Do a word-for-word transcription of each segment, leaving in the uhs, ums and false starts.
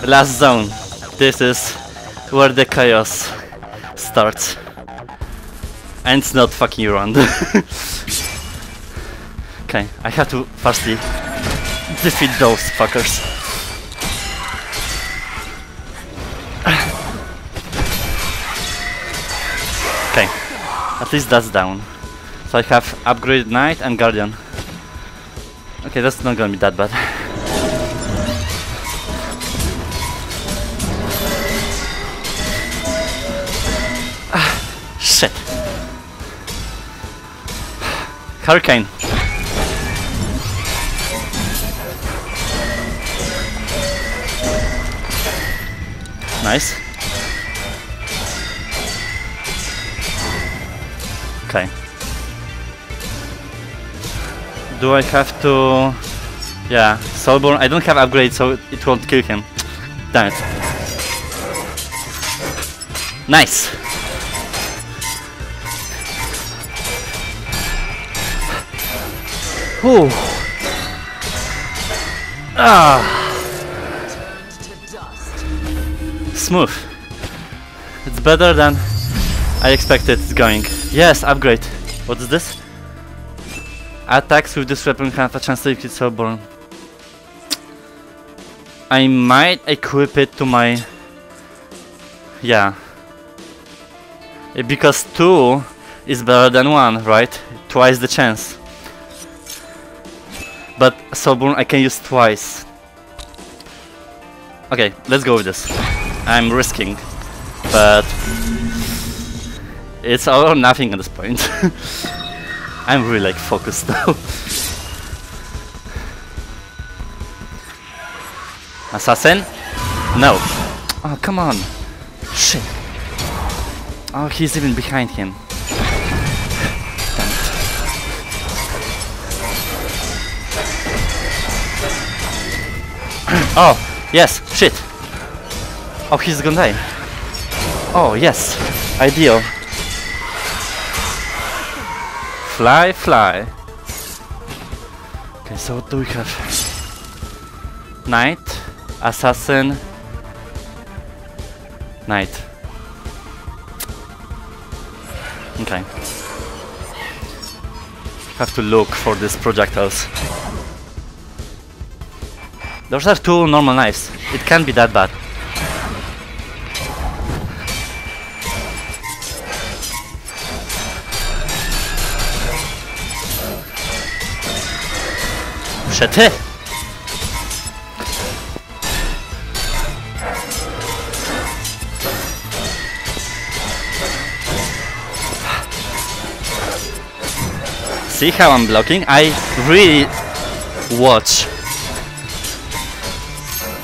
The last zone. This is where the chaos starts. And it's not fucking around. Okay, I have to firstly defeat those fuckers. Okay, at least that's down. So I have upgraded Knight and Guardian. Okay, that's not gonna be that bad. Shit. Hurricane. Nice. Okay. Do I have to... Yeah, Soulborn. I don't have upgrade, so it won't kill him. Damn it. Nice. Ooh. Ah. Smooth. It's better than I expected it's going. Yes, upgrade. What is this? Attacks with this weapon have a chance to equip Soulborn. I might equip it to my... Yeah. Because two is better than one, right? Twice the chance. But Soulborn I can use twice. Okay, let's go with this. I'm risking, but it's all or nothing at this point. I'm really like focused now. Assassin? No. Oh, come on. Shit. Oh, he's even behind him. Oh, yes, shit. Oh, he's gonna die. Oh, yes, ideal. Fly, fly. Okay, so what do we have? Knight, assassin, knight. Okay. Have to look for these projectiles. Those are two normal knives. It can't be that bad. Shit. See how I'm blocking? I really watch.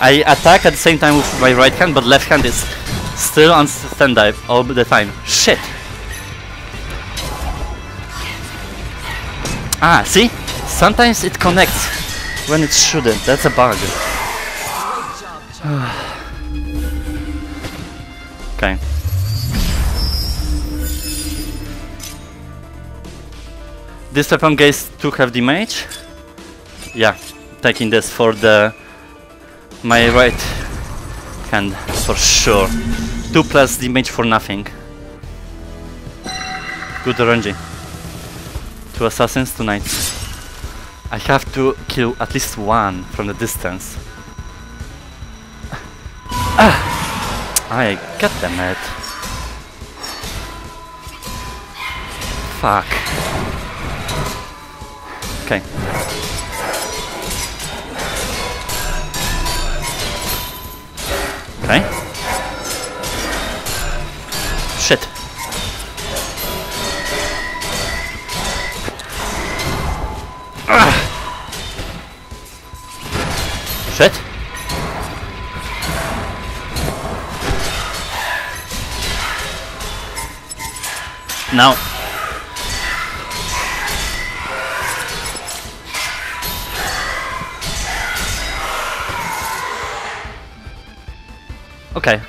I attack at the same time with my right hand, but left hand is still on stand-by all the time. Shit! Ah, see? Sometimes it connects when it shouldn't. That's a bug. Okay. This weapon gains two half damage. Yeah, taking this for the... my right hand, for sure. Two plus damage for nothing. Good R N G. Two assassins, two knights. I have to kill at least one from the distance. Ah! I got them it. Fuck. Okay. Okay. Shit. Ugh. Shit. No. Okay,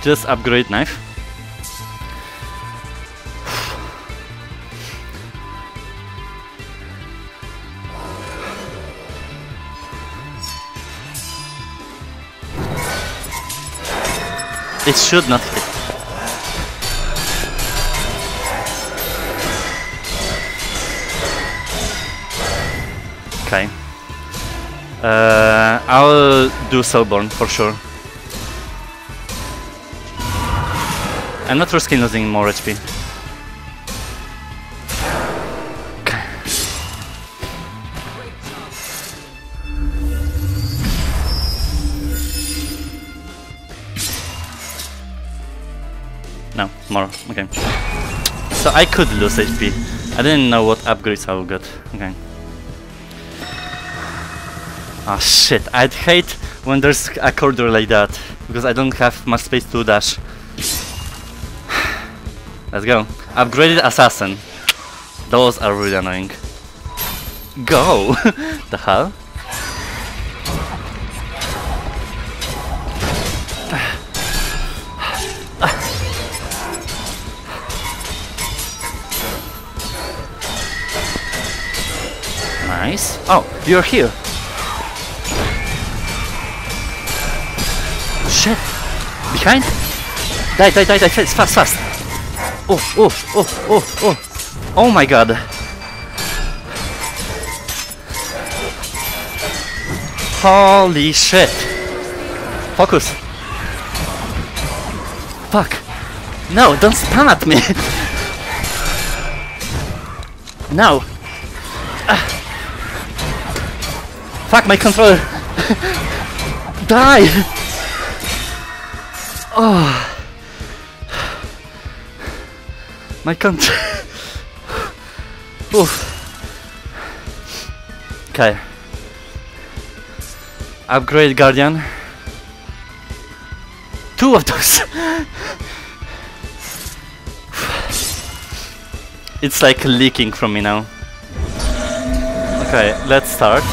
just upgrade knife. It should not hit. Okay. Uh, I'll do Soulborn for sure. I'm not risking losing more H P. Okay. No, more. Okay. So I could lose H P. I didn't know what upgrades I would get. Okay. Ah, oh, shit, I'd hate when there's a corridor like that, because I don't have much space to dash. Let's go. Upgraded Assassin. Those are really annoying. Go! The hell? Nice. Oh, you're here. Shit! Behind? Die, die, die, die, fast, fast! Oh, oh, oh, oh, oh! Oh my god! Holy shit! Focus! Fuck! No, don't stun at me! No! Ah. Fuck, my controller! Die! Oh, my country. Oof. Okay. Upgrade Guardian. Two of those. It's like leaking from me now. Okay, let's start.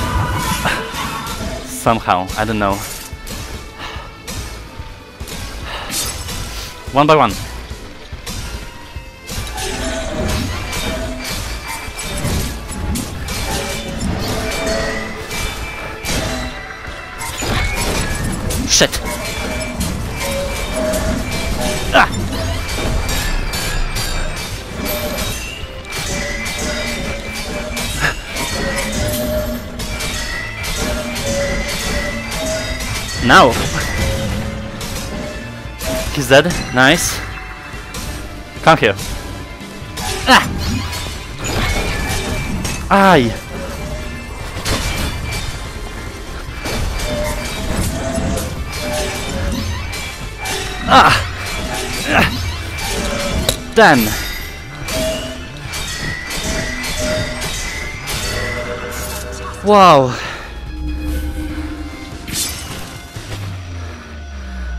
Somehow, I don't know. One by one. Shit. Ah. Now. He's dead. Nice. Come here. Ah! Aye. Ah. Ah. Damn. Wow.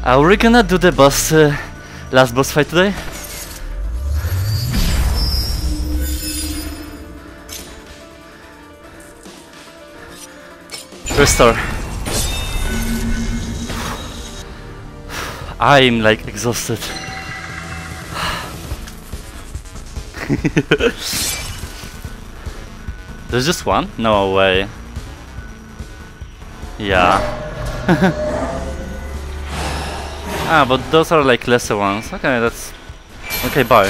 Are we gonna do the boss, uh, last boss fight today? Restore. I'm like exhausted. There's just one? No way. Yeah. Ah, but those are like lesser ones. Okay, that's... Okay, bye.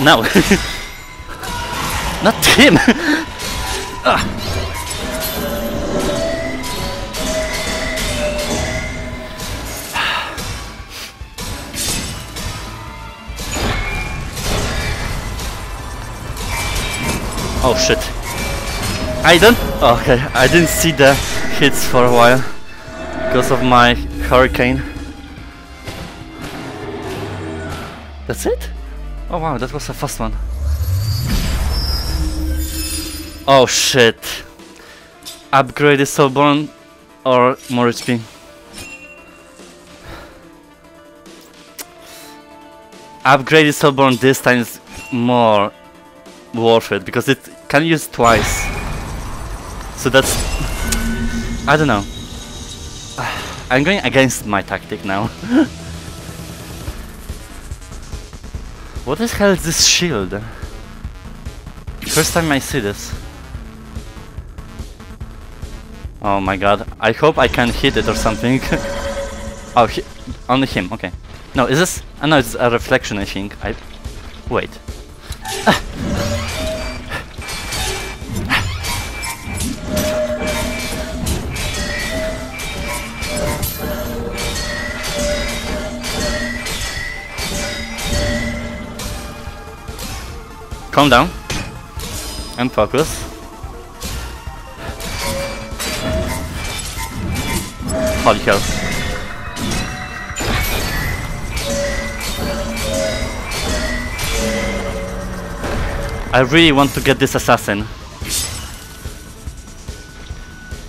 No, not him. Ah. Oh shit! I don't. Oh, okay, I didn't see the hits for a while because of my hurricane. That's it. Oh wow, that was a fast one. Oh shit. Upgrade is Soulborn or more H P. Upgrade is Soulborn this time is more worth it because it can use twice. So that's... I don't know. I'm going against my tactic now. What the hell is this shield? First time I see this. Oh my god, I hope I can hit it or something. Oh, he only him, okay. No, is this... Oh, no, it's a reflection, I think. I... Wait. Calm down. And focus. Holy hell. I really want to get this assassin.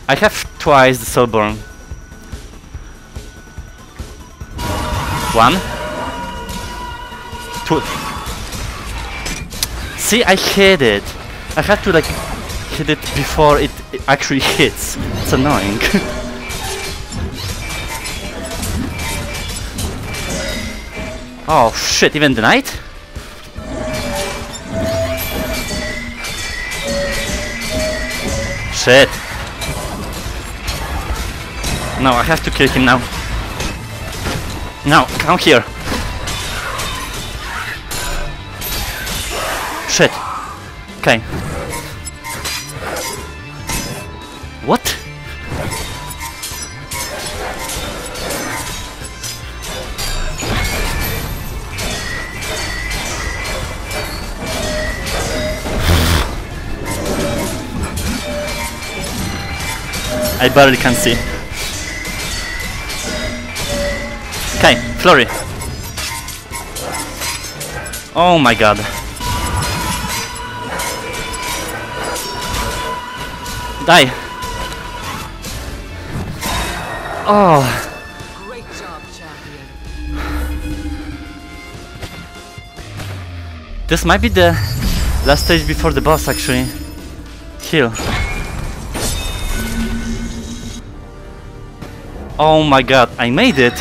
I have twice the soulborn. One. Two. See, I hit it. I had to like hit it before it, it actually hits. It's annoying. Oh shit, even the knight? Shit. No, I have to kill him now. No, come here. Shit. Okay. What? I barely can see. Okay, flurry. Oh my god. Die. Oh. Great job, champion. This might be the last stage before the boss actually. Heal. Oh my god, I made it!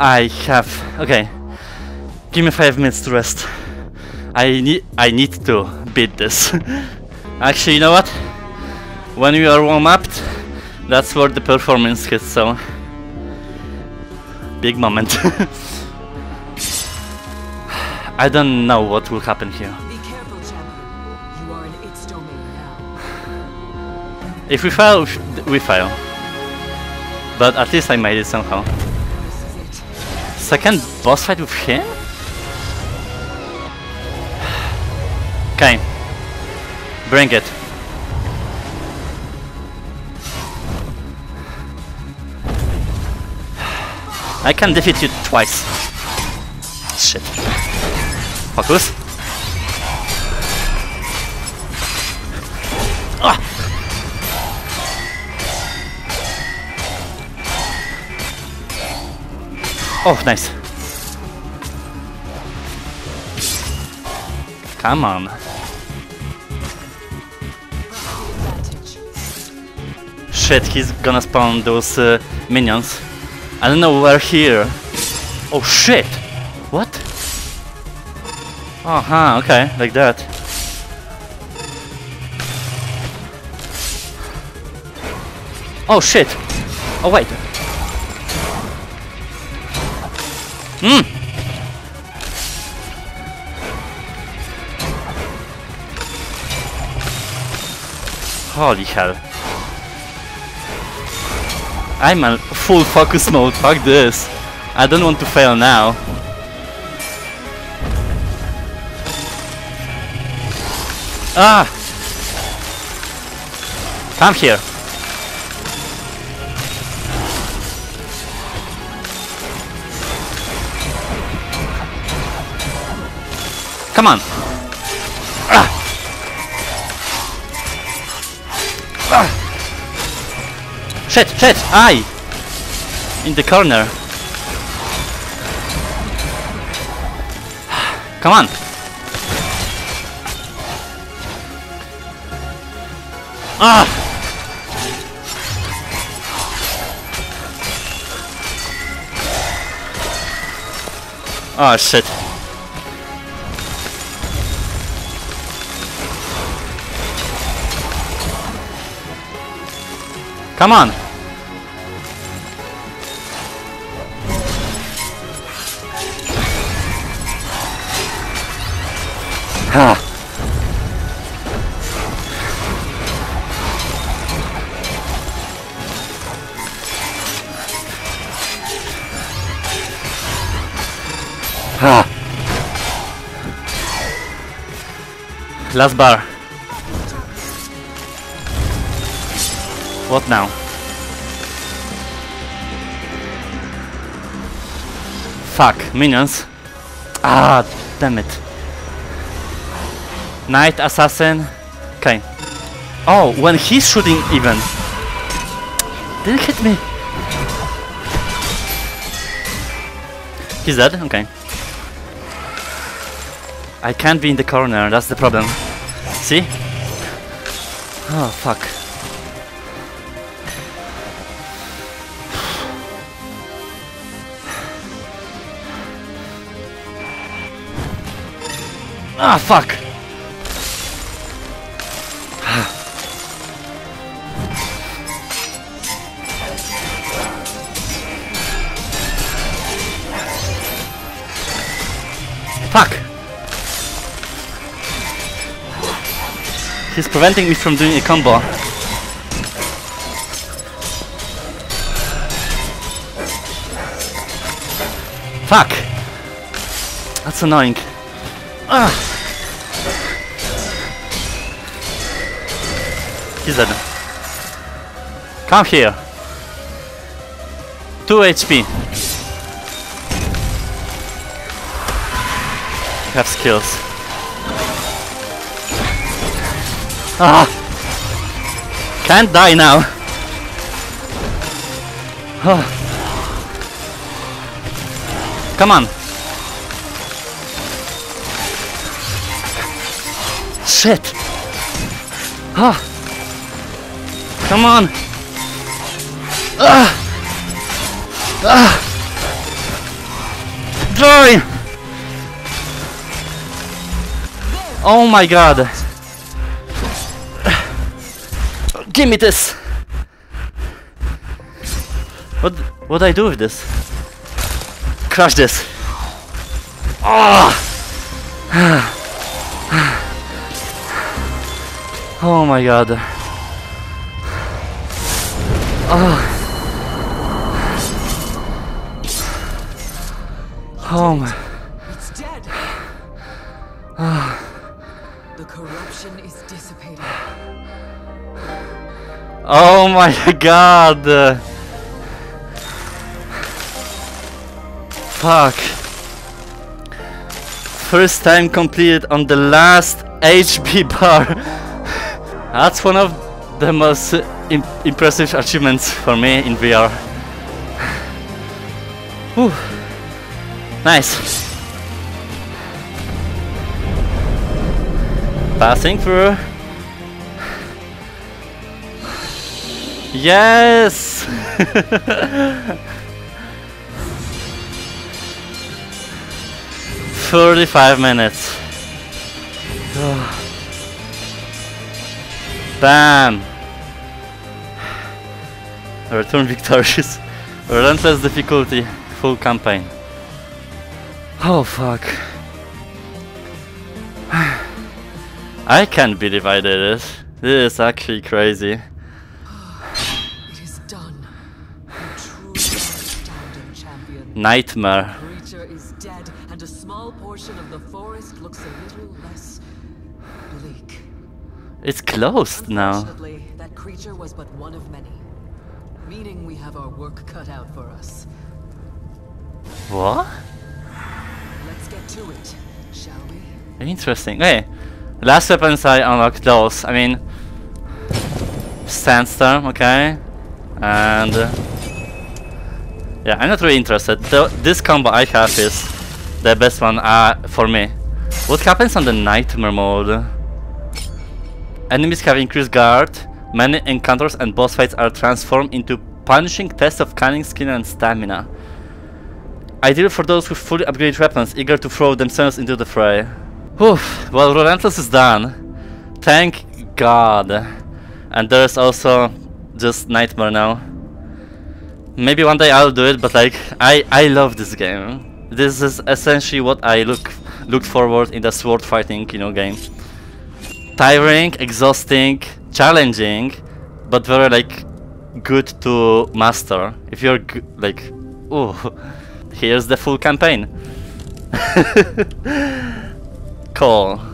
I have... okay. Give me five minutes to rest. I need... I need to beat this. Actually, you know what? When you are warm-upped, that's where the performance hits, so... big moment. I don't know what will happen here. You are in its domain now. If we fail, we fail. But at least I made it somehow. Second boss fight with him? Okay. Bring it. I can defeat you twice. Shit. Focus. Ah! Oh, nice. Come on. Shit, he's gonna spawn those uh, minions. I don't know where here. Oh shit! What? Uh huh, okay, like that. Oh shit! Oh wait. Mm. Holy hell. I'm in full focus mode, fuck this. I don't want to fail now. Ah! Come here. Come on! Ah. Ah. Shit, shit! Aye! In the corner. Come on! Ah! Oh shit. Come on. Huh. Huh. Last bar. What now? Fuck, minions. Ah, damn it. Knight, assassin. Okay. Oh, when he's shooting even. Didn't hit me. He's dead? Okay. I can't be in the corner, that's the problem. See? Oh, fuck. Ah, fuck! Fuck! He's preventing me from doing a combo. Fuck! That's annoying. Ah! He's dead. Come here. two H P. I have skills. Ah! Can't die now. Oh. Come on. Shit. Ah. Come on. Ah. Ah. Die. Oh my god. Give me this! What what do I do with this? Crush this! Oh, oh my god! Oh, oh my! It's dead. Oh. The corruption is dissipated. Oh my god! Uh, fuck! First time completed on the last H P bar. That's one of the most imp impressive achievements for me in V R. Whew. Nice. Passing through. Yes! Thirty-five minutes. Bam! Return victorious. Relentless difficulty. Full campaign. Oh fuck! I can't believe I did it. This is actually crazy. Nightmare. The creature is dead, and a small portion of the forest looks a little less bleak. It's closed now. Unfortunately, that creature was but one of many, meaning we have our work cut out for us. What? Let's get to it, shall we? Interesting. Hey, last weapons I unlocked those. I mean, sandstorm, okay, and. Uh, Yeah, I'm not really interested. The, this combo I have is the best one uh, for me. What happens on the nightmare mode? Enemies have increased guard, many encounters and boss fights are transformed into punishing tests of cunning, skill and stamina. Ideal for those with fully upgraded weapons, eager to throw themselves into the fray. Whew, well, Relentless is done. Thank God. And there's also just Nightmare now. Maybe one day I'll do it, but like, I, I love this game. This is essentially what I look look forward in the sword fighting, you know, game. Tiring, exhausting, challenging, but very like good to master. If you're g like, ooh, here's the full campaign. Cool.